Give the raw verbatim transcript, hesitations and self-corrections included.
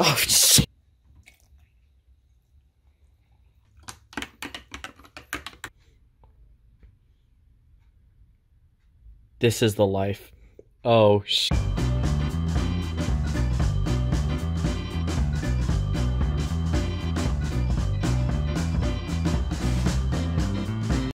Oh, shit. This is the life. Oh, shit.